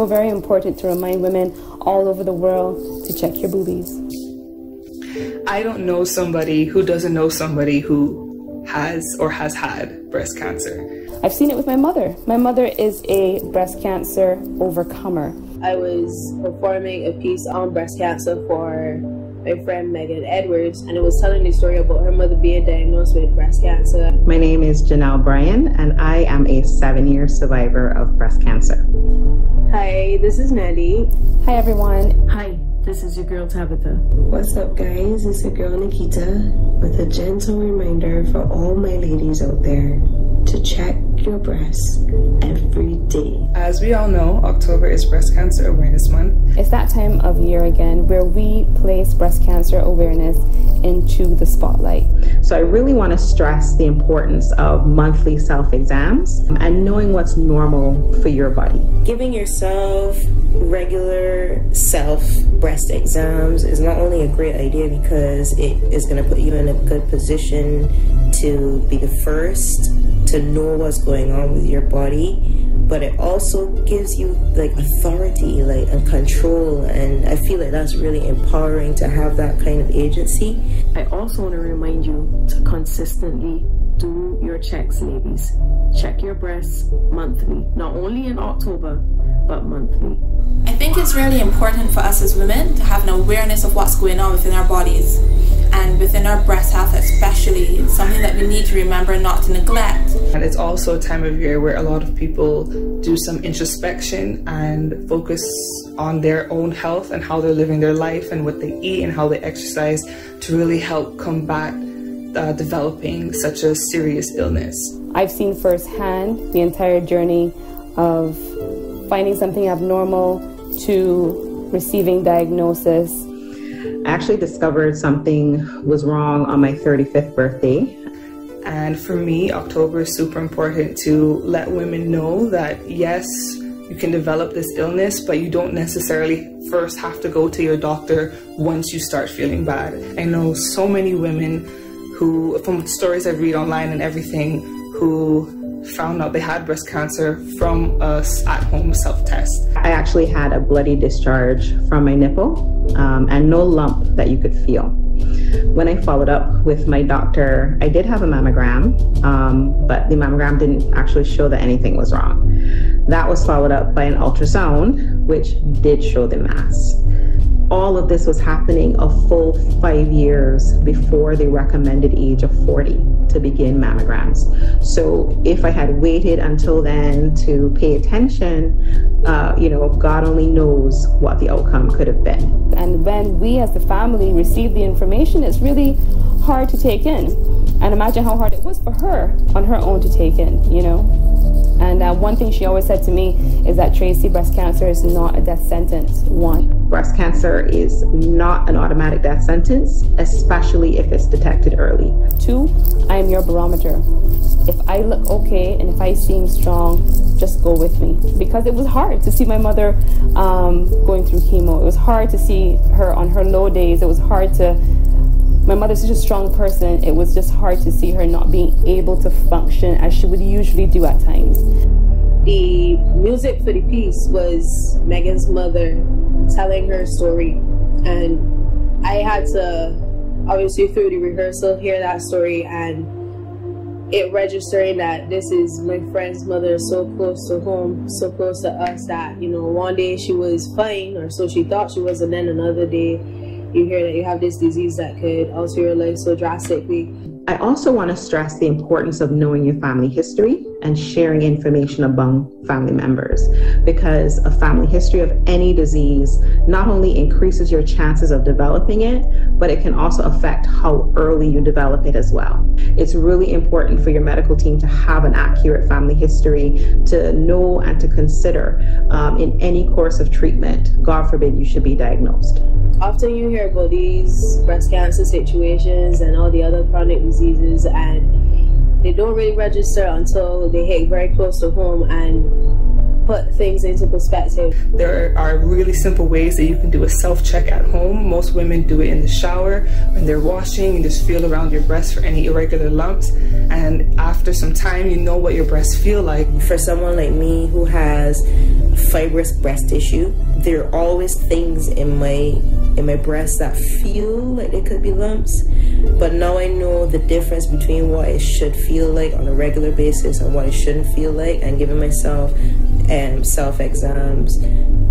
so very important to remind women all over the world to check your boobies. I don't know somebody who doesn't know somebody who has or has had breast cancer. I've seen it with my mother. My mother is a breast cancer overcomer. I was performing a piece on breast cancer for my friend Megan Edwards, and it was telling the story about her mother being diagnosed with breast cancer. My name is Janelle Bryan, and I am a 7-year survivor of breast cancer. Hi, this is Nandi. Hi, everyone. Hi, this is your girl Tabitha. What's up, guys? It's your girl Nikita with a gentle reminder for all my ladies out there to check your breasts every day. As we all know, October is Breast Cancer Awareness Month. It's that time of year again where we place breast cancer awareness into the spotlight. So I really want to stress the importance of monthly self-exams and knowing what's normal for your body. Giving yourself regular self-breast exams is not only a great idea because it is going to put you in a good position to be the first to know what's going on with your body, but it also gives you like authority, like, and control, and I feel like that's really empowering to have that kind of agency. I also want to remind you to consistently do your checks, ladies. Check your breasts monthly, not only in October, but monthly. I think it's really important for us as women to have an awareness of what's going on within our bodies and within our breast health especially. It's something that we need to remember not to neglect. And it's also a time of year where a lot of people do some introspection and focus on their own health and how they're living their life and what they eat and how they exercise to really help combat developing such a serious illness. I've seen firsthand the entire journey of finding something abnormal to receiving diagnosis. I actually discovered something was wrong on my 35th birthday. And for me, October is super important to let women know that yes, you can develop this illness, but you don't necessarily first have to go to your doctor once you start feeling bad. I know so many women who, from stories I read online and everything, who found out they had breast cancer from a at-home self-test. I actually had a bloody discharge from my nipple and no lump that you could feel. When I followed up with my doctor, I did have a mammogram, but the mammogram didn't actually show that anything was wrong. That was followed up by an ultrasound, which did show the mass. All of this was happening a full 5 years before the recommended age of 40 to begin mammograms. So if I had waited until then to pay attention, God only knows what the outcome could have been. And when we as the family receive the information, it's really hard to take in. And imagine how hard it was for her on her own to take in, you know? And one thing she always said to me is that, Tracy, breast cancer is not a death sentence, one. Breast cancer is not an automatic death sentence, especially if it's detected early. Two, I am your barometer. If I look okay and if I seem strong, just go with me. Because it was hard to see my mother going through chemo. It was hard to see her on her low days. It was hard to... My mother's such a strong person, it was just hard to see her not being able to function as she would usually do at times. The music for the piece was Megan's mother telling her story, and I had to, obviously through the rehearsal, hear that story and it registering that this is my friend's mother, so close to home, so close to us, that, you know, one day she was fine, or so she thought she was, and then another day you hear that you have this disease that could alter your life so drastically. I also want to stress the importance of knowing your family history and sharing information among family members, because a family history of any disease not only increases your chances of developing it, but it can also affect how early you develop it as well. It's really important for your medical team to have an accurate family history, to know and to consider in any course of treatment. God forbid you should be diagnosed. Often you hear about these breast cancer situations and all the other chronic diseases, and they don't really register until they hit very close to home and put things into perspective. There are really simple ways that you can do a self-check at home. Most women do it in the shower when they're washing. You just feel around your breasts for any irregular lumps, and after some time you know what your breasts feel like. For someone like me who has fibrous breast tissue. There are always things in my breast that feel like they could be lumps, but now I know the difference between what it should feel like on a regular basis and what it shouldn't feel like, and giving myself self-exams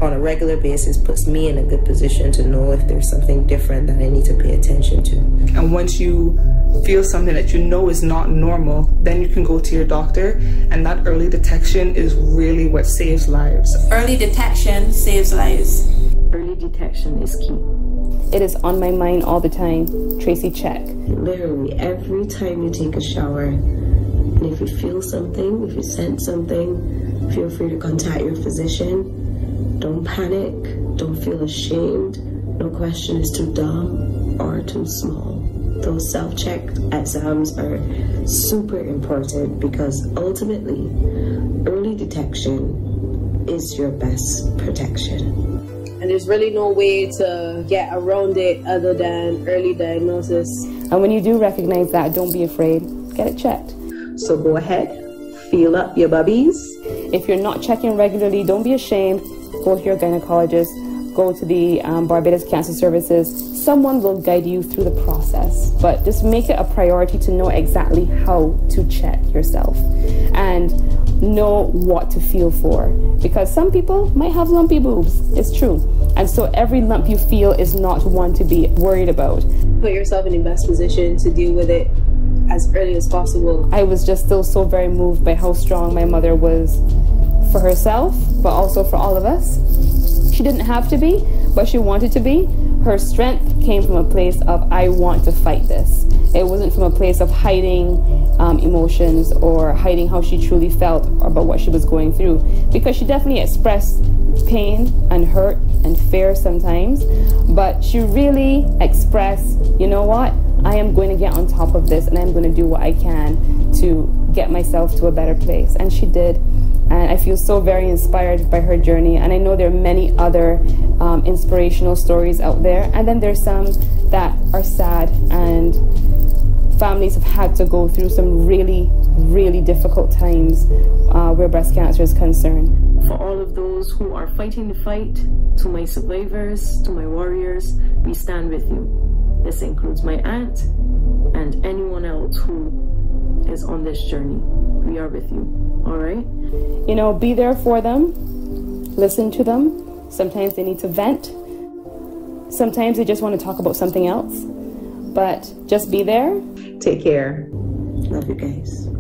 on a regular basis puts me in a good position to know if there's something different that I need to pay attention to. And once you feel something that you know is not normal, then you can go to your doctor, and that early detection is really what saves lives. Early detection saves lives. Early detection is key. It is on my mind all the time. Tracy, check. Literally, every time you take a shower, and if you feel something, if you sense something, feel free to contact your physician. Don't panic, don't feel ashamed. No question is too dumb or too small. Those self-check exams are super important because ultimately, early detection is your best protection. And there's really no way to get around it other than early diagnosis. And when you do recognize that, don't be afraid. Get it checked. So go ahead, feel up your bubbies. If you're not checking regularly, don't be ashamed. Go to your gynecologist. Go to the Barbados Cancer Services. Someone will guide you through the process. But just make it a priority to know exactly how to check yourself and know what to feel for. Because some people might have lumpy boobs, it's true. And so every lump you feel is not one to be worried about. Put yourself in the best position to deal with it as early as possible. I was just still so very moved by how strong my mother was for herself, but also for all of us. She didn't have to be, but she wanted to be. Her strength came from a place of, I want to fight this. It wasn't from a place of hiding emotions or hiding how she truly felt about what she was going through. Because she definitely expressed pain and hurt and fear sometimes, but she really expressed, you know what, I am going to get on top of this and I'm going to do what I can to get myself to a better place. And she did. And I feel so very inspired by her journey. And I know there are many other inspirational stories out there. And then there's some that are sad, and families have had to go through some really, really difficult times where breast cancer is concerned. For all of those who are fighting the fight, to my survivors, to my warriors, we stand with you. This includes my aunt and anyone else who is on this journey. We are with you. All right. You know, be there for them, listen to them. Sometimes they need to vent. Sometimes they just want to talk about something else, but just be there. Take care. Love you guys.